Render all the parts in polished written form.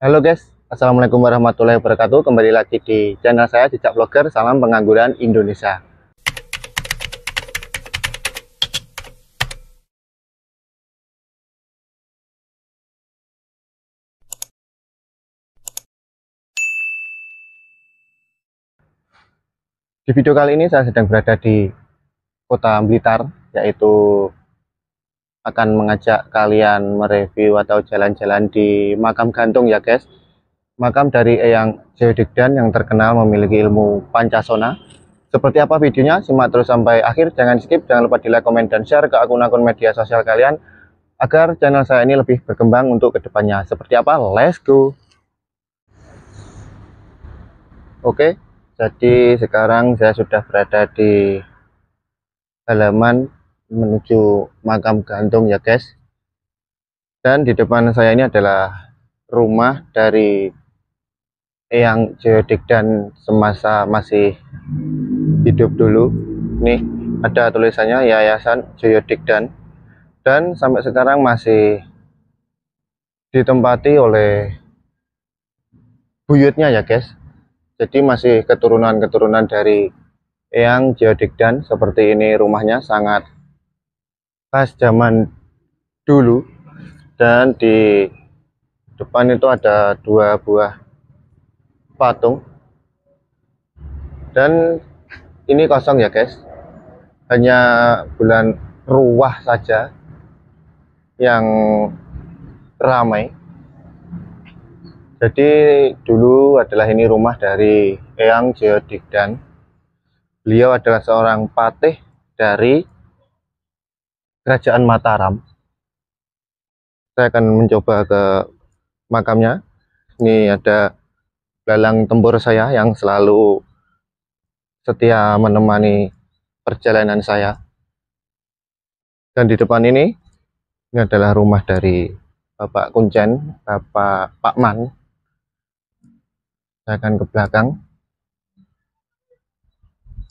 Halo guys, assalamualaikum warahmatullahi wabarakatuh. Kembali lagi di channel saya Jejak Vlogger. Salam pengangguran Indonesia. Di video kali ini saya sedang berada di kota Blitar, yaitu akan mengajak kalian mereview atau jalan-jalan di makam gantung ya guys. Makam dari Eyang Djojodigdan yang terkenal memiliki ilmu Pancasona. Seperti apa videonya, simak terus sampai akhir, jangan skip, jangan lupa di like, komen, dan share ke akun-akun media sosial kalian agar channel saya ini lebih berkembang untuk kedepannya. Seperti apa? Let's go. Oke, jadi sekarang saya sudah berada di halaman menuju makam gantung ya guys, dan di depan saya ini adalah rumah dari Eyang Djojodigdan semasa masih hidup dulu. Nih ada tulisannya Yayasan Djojodigdan, dan sampai sekarang masih ditempati oleh buyutnya ya guys. Jadi masih keturunan-keturunan dari Eyang Djojodigdan. Seperti ini rumahnya, sangat khas zaman dulu. Dan di depan itu ada dua buah patung, dan ini kosong ya guys, hanya bulan ruwah saja yang ramai. Jadi dulu adalah ini rumah dari Eyang Djojodigdan. Beliau adalah seorang patih dari Kerajaan Mataram. Saya akan mencoba ke makamnya. Ini ada belalang tempur saya yang selalu setia menemani perjalanan saya. Dan di depan ini adalah rumah dari Bapak Kuncen, Bapak Pak Man. Saya akan ke belakang.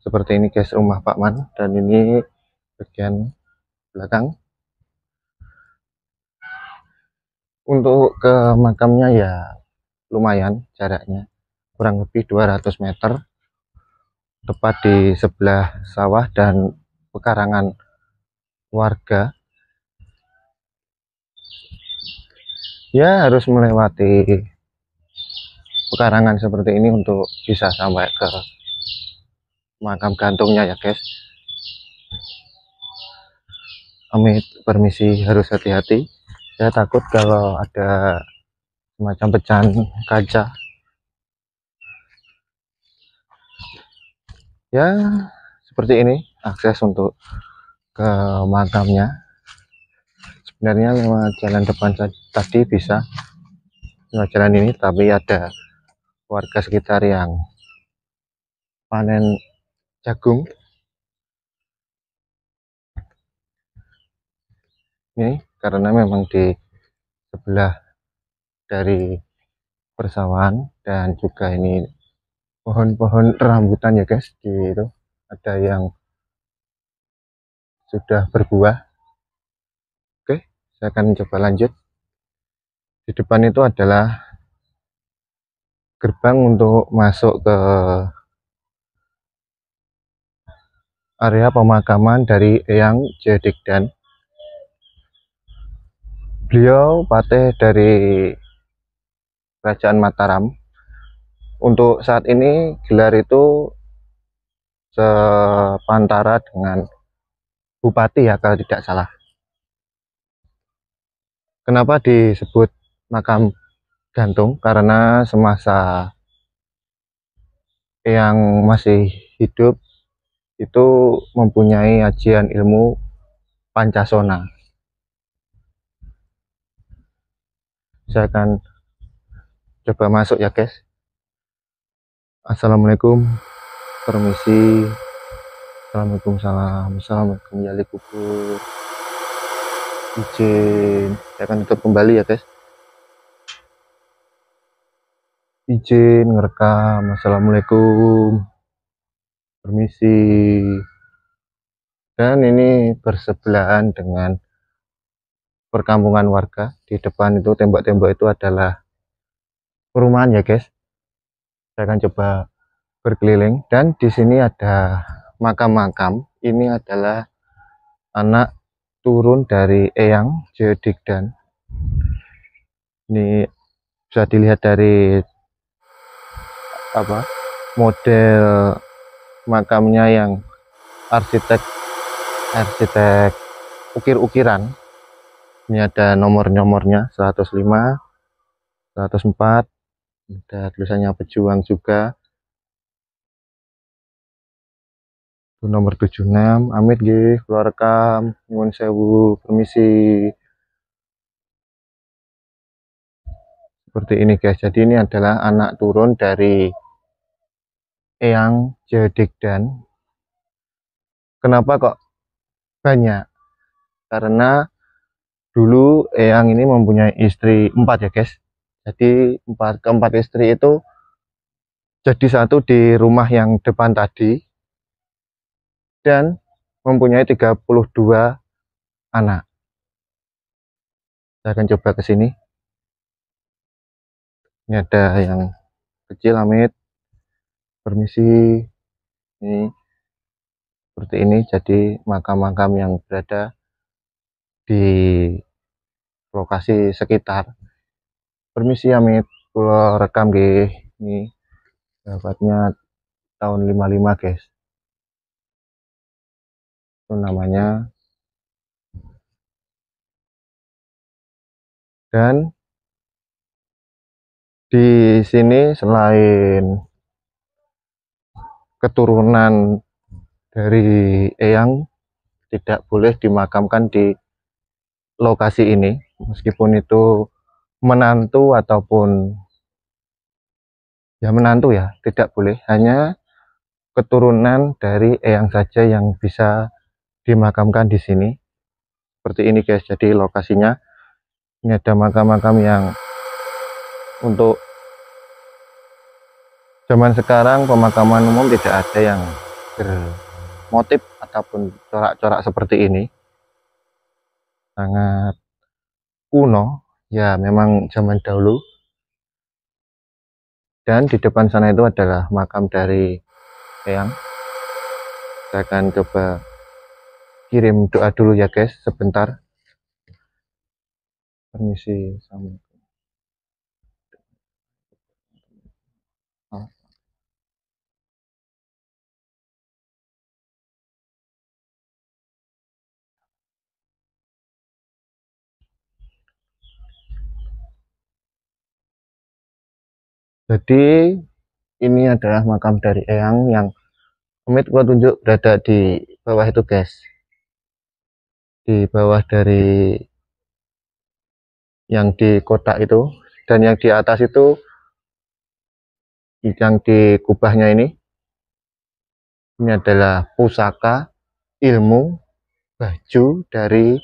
Seperti ini guys, rumah Pak Man, dan ini bagian belakang. Untuk ke makamnya ya lumayan jaraknya, kurang lebih 200 meter, tepat di sebelah sawah dan pekarangan warga. Ya harus melewati pekarangan seperti ini untuk bisa sampai ke makam gantungnya ya guys. Amit permisi, harus hati-hati. Saya takut kalau ada semacam pecahan kaca. Ya, seperti ini akses untuk ke makamnya. Sebenarnya lewat jalan depan tadi bisa, lewat jalan ini, tapi ada warga sekitar yang panen jagung. Ini karena memang di sebelah dari persawahan, dan juga ini pohon-pohon rambutan ya guys. Di itu ada yang sudah berbuah. Oke, saya akan coba lanjut. Di depan itu adalah gerbang untuk masuk ke area pemakaman dari Eyang Djojodigdan. Beliau patih dari Kerajaan Mataram. Untuk saat ini gelar itu sepantara dengan bupati ya kalau tidak salah. Kenapa disebut makam gantung? Karena semasa yang masih hidup itu mempunyai ajian ilmu Pancasona. Saya akan coba masuk ya guys. Assalamualaikum, permisi. Assalamualaikum, salam, assalamualaikum, yali kubur, izin. Saya akan tutup kembali ya guys. Izin ngerekam. Assalamualaikum, permisi. Dan ini bersebelahan dengan perkampungan warga. Di depan itu tembok-tembok itu adalah perumahan ya guys. Saya akan coba berkeliling, dan di sini ada makam-makam. Ini adalah anak turun dari Eyang Djojodigdan. Ini bisa dilihat dari model makamnya yang arsitek ukir-ukiran. Ini ada nomor-nomornya 105, 104, ada tulisannya pejuang juga. Nomor 76, amit nggih, kula rekam, nyuwun sewu, permisi. Seperti ini guys. Jadi ini adalah anak turun dari Eyang Djojodigdan. Kenapa kok banyak? Karena dulu Eyang ini mempunyai istri 4 ya guys. Jadi keempat istri itu jadi satu di rumah yang depan tadi, dan mempunyai 32 anak. Saya akan coba ke sini. Ini ada yang kecil, amit permisi. Ini seperti ini. Jadi makam-makam yang berada di lokasi sekitar. Permisi amit, kula rekam nggih. Ini dapatnya tahun 55 guys. Itu namanya. Dan di sini selain keturunan dari Eyang tidak boleh dimakamkan di lokasi ini, meskipun itu menantu ataupun ya menantu ya, tidak boleh, hanya keturunan dari Eyang saja yang bisa dimakamkan di sini. Seperti ini guys, jadi lokasinya. Ini ada makam-makam yang untuk zaman sekarang pemakaman umum tidak ada yang bermotif ataupun corak-corak seperti ini. Sangat kuno ya, memang zaman dahulu. Dan di depan sana itu adalah makam dari Eyang. Saya akan coba kirim doa dulu ya guys, sebentar. Permisi, assalamualaikum. Jadi ini adalah makam dari Eyang yang amit gua tunjuk berada di bawah itu guys. Di bawah dari yang di kotak itu, dan yang di atas itu yang di kubahnya ini. Ini adalah pusaka ilmu baju dari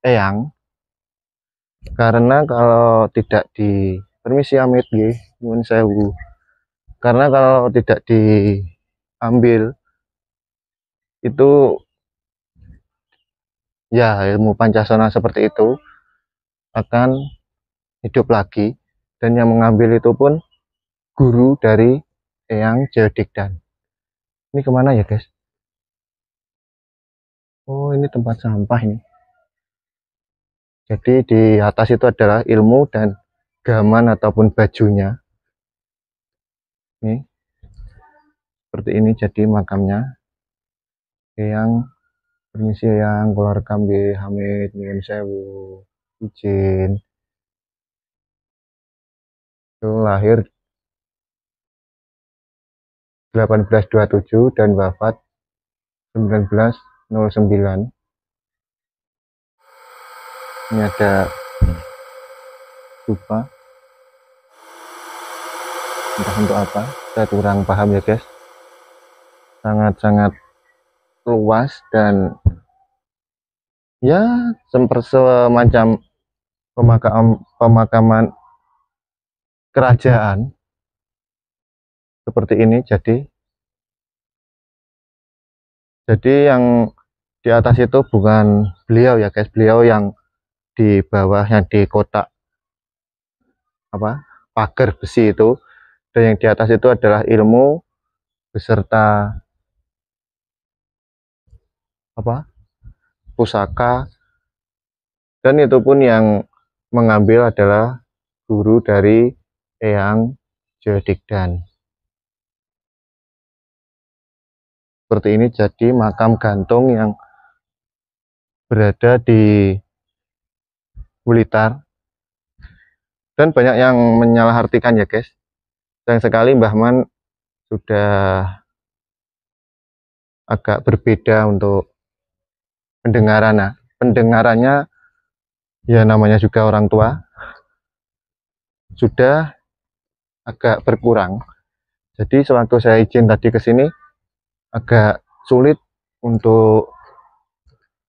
Eyang. Karena kalau tidak di permisi amit nggih, nyuwun sewu. Karena kalau tidak diambil itu ya ilmu Pancasona seperti itu akan hidup lagi, dan yang mengambil itu pun guru dari Eyang Djojodigdan. Ini kemana ya guys? Oh, ini tempat sampah ini. Jadi di atas itu adalah ilmu dan gaman ataupun bajunya. Ini seperti ini, jadi makamnya Eyang. Permisi Eyang, kula rekam nggih, amit nyuwun sewu, izin. Itu lahir 1827 dan wafat 1909. Ini ada lupa entah untuk apa, saya kurang paham ya guys. Sangat-sangat luas, dan ya semacam pemakaman kerajaan seperti ini. Jadi yang di atas itu bukan beliau ya guys, beliau yang di bawah yang di kotak pagar besi itu, dan yang di atas itu adalah ilmu beserta apa pusaka, dan itu pun yang mengambil adalah guru dari Eyang Djojodigdan. Seperti ini jadi makam gantung yang berada di Blitar, dan banyak yang menyalahartikan ya guys. Sayang sekali Mbah Man sudah agak berbeda untuk pendengarannya, ya namanya juga orang tua, sudah agak berkurang. Jadi sewaktu saya izin tadi ke sini agak sulit untuk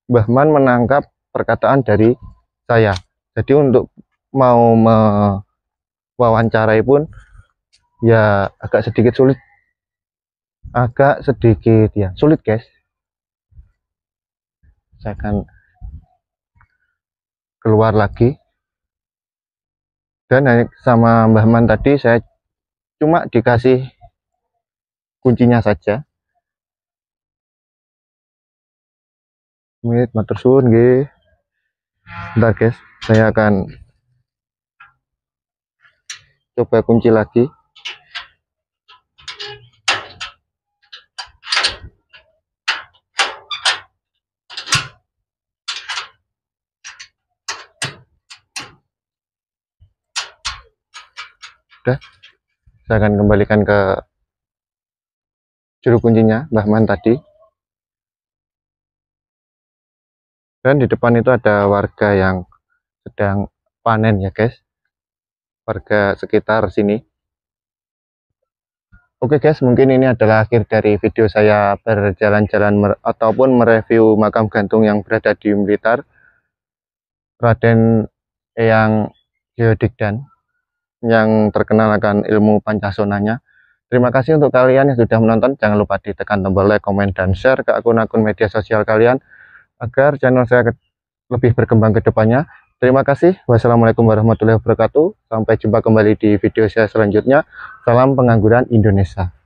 Mbah Man menangkap perkataan dari saya. Jadi untuk mau mewawancarai pun ya agak sedikit ya sulit guys. Saya akan keluar lagi, dan sama Mbah Man tadi saya cuma dikasih kuncinya saja. Matur suwun nggih. Bentar guys, saya akan coba kunci lagi. Udah, saya akan kembalikan ke juru kuncinya Mbah Man tadi. Dan di depan itu ada warga yang sedang panen ya guys, warga sekitar sini. Oke guys, mungkin ini adalah akhir dari video saya berjalan-jalan ataupun mereview makam gantung yang berada di Blitar, Raden Eyang Djojodigdan yang terkenal akan ilmu Pancasonanya. Terima kasih untuk kalian yang sudah menonton. Jangan lupa ditekan tombol like, komen, dan share ke akun-akun media sosial kalian agar channel saya lebih berkembang ke depannya. Terima kasih. Wassalamualaikum warahmatullahi wabarakatuh. Sampai jumpa kembali di video saya selanjutnya. Salam pengangguran Indonesia.